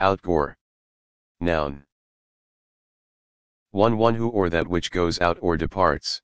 Outgoer. Noun. One who or that which goes out or departs.